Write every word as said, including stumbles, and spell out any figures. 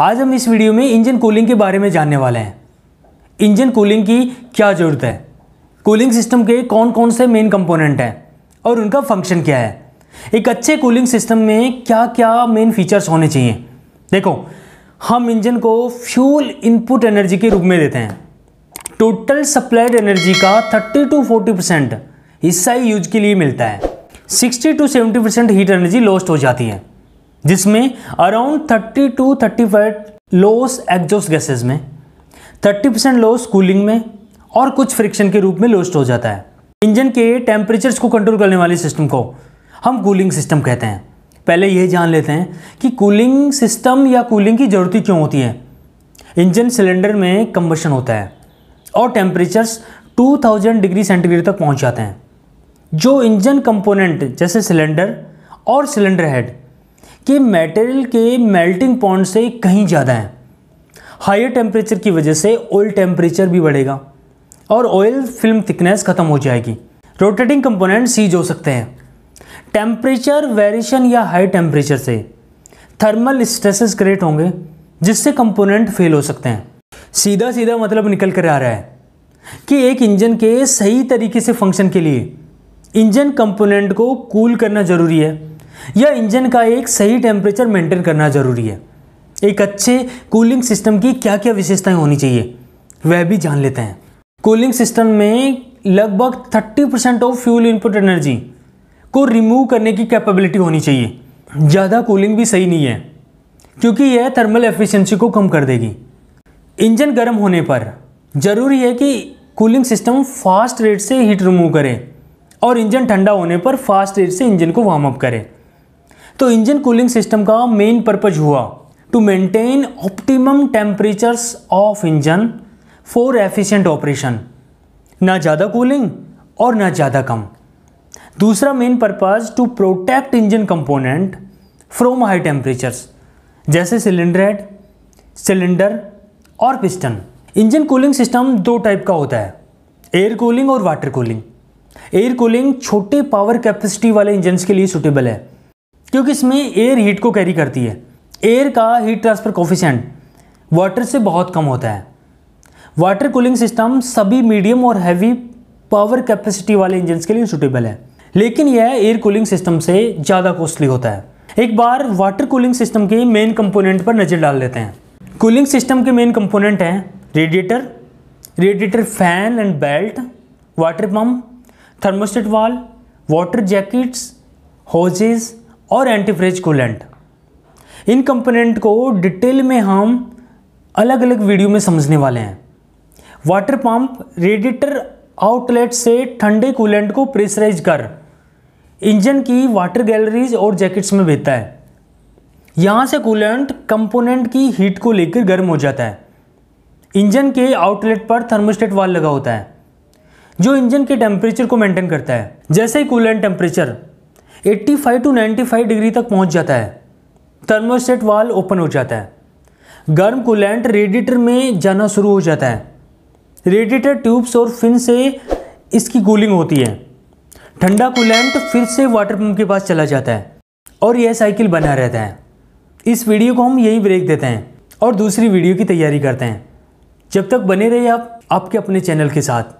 आज हम इस वीडियो में इंजन कूलिंग के बारे में जानने वाले हैं। इंजन कूलिंग की क्या ज़रूरत है, कूलिंग सिस्टम के कौन कौन से मेन कंपोनेंट हैं और उनका फंक्शन क्या है, एक अच्छे कूलिंग सिस्टम में क्या क्या मेन फीचर्स होने चाहिए। देखो, हम इंजन को फ्यूल इनपुट एनर्जी के रूप में देते हैं। टोटल सप्लाइड एनर्जी का थर्टी टू फोर्टी परसेंट हिस्सा ही यूज के लिए मिलता है। Sixty to seventy percent heat energy lost हो जाती है, जिसमें around thirty to thirty five loss exhaust gases में, थर्टी परसेंट लॉस कूलिंग में और कुछ फ्रिक्शन के रूप में लॉस्ट हो जाता है। इंजन के टेम्परेचर्स को कंट्रोल करने वाले सिस्टम को हम कूलिंग सिस्टम कहते हैं। पहले यह जान लेते हैं कि कूलिंग सिस्टम या कूलिंग की ज़रूरत क्यों होती है। इंजन सिलेंडर में कंबशन होता है और temperatures two thousand degree centigrade तक पहुंच जाते हैं, जो इंजन कंपोनेंट जैसे सिलेंडर और सिलेंडर हेड के मेटेरियल के मेल्टिंग पॉइंट से कहीं ज़्यादा है। हायर टेम्परेचर की वजह से ऑयल टेम्परेचर भी बढ़ेगा और ऑयल फिल्म थिकनेस ख़त्म हो जाएगी। रोटेटिंग कंपोनेंट सीज हो सकते हैं। टेम्परेचर वेरिएशन या हाई टेम्परेचर से थर्मल स्ट्रेसेस क्रिएट होंगे, जिससे कंपोनेंट फेल हो सकते हैं। सीधा सीधा मतलब निकल कर आ रहा है कि एक इंजन के सही तरीके से फंक्शन के लिए इंजन कंपोनेंट को कूल करना ज़रूरी है या इंजन का एक सही टेम्परेचर मेंटेन करना ज़रूरी है। एक अच्छे कूलिंग सिस्टम की क्या क्या विशेषताएं होनी चाहिए वह भी जान लेते हैं। कूलिंग सिस्टम में लगभग thirty percent of fuel input energy को रिमूव करने की कैपेबिलिटी होनी चाहिए। ज़्यादा कूलिंग भी सही नहीं है, क्योंकि यह थर्मल एफिशिएंसी को कम कर देगी। इंजन गर्म होने पर ज़रूरी है कि कूलिंग सिस्टम फास्ट रेट से हीट रिमूव करे और इंजन ठंडा होने पर फास्ट रेट से इंजन को वार्म अप करे। तो इंजन कूलिंग सिस्टम का मेन पर्पज हुआ to maintain optimum temperatures of engine for efficient operation, ना ज़्यादा कूलिंग और ना ज़्यादा कम। दूसरा main purpose to protect engine component from high temperatures जैसे सिलेंडर हेड, सिलेंडर और पिस्टन। इंजन कूलिंग सिस्टम दो टाइप का होता है, एयर कूलिंग और वाटर कूलिंग। एयर कूलिंग छोटे पावर कैपेसिटी वाले इंजन के लिए सूटेबल है, क्योंकि इसमें एयर हीट को कैरी करती है। एयर का हीट ट्रांसफर कोफिशिएंट वाटर से बहुत कम होता है। वाटर कूलिंग सिस्टम सभी मीडियम और हैवी पावर कैपेसिटी वाले इंजन के लिए सूटेबल है, लेकिन यह एयर कूलिंग सिस्टम से ज़्यादा कॉस्टली होता है। एक बार वाटर कूलिंग सिस्टम के मेन कंपोनेंट पर नज़र डाल लेते हैं। कूलिंग सिस्टम के मेन कंपोनेंट हैं radiator, radiator fan and belt, water pump, thermostat valve, water jackets, hoses और एंटीफ्रीज कूलेंट। इन कंपोनेंट को डिटेल में हम अलग अलग वीडियो में समझने वाले हैं। वाटर पंप रेडिएटर आउटलेट से ठंडे कूलेंट को प्रेशराइज कर इंजन की वाटर गैलरीज और जैकेट्स में भेजता है। यहाँ से कूलेंट कंपोनेंट की हीट को लेकर गर्म हो जाता है। इंजन के आउटलेट पर थर्मोस्टेट वाल्व लगा होता है, जो इंजन के टेम्परेचर को मेंटेन करता है। जैसे ही coolant temperature eighty five to ninety five degree तक पहुँच जाता है, थर्मोस्टेट वाल्व ओपन हो जाता है। गर्म कूलेंट रेडिएटर में जाना शुरू हो जाता है। रेडिएटर ट्यूब्स और फिन से इसकी कूलिंग होती है। ठंडा कूलेंट फिर से वाटर पंप के पास चला जाता है और यह साइकिल बना रहता है। इस वीडियो को हम यहीं ब्रेक देते हैं और दूसरी वीडियो की तैयारी करते हैं। जब तक बने रहिए आप आपके अपने चैनल के साथ।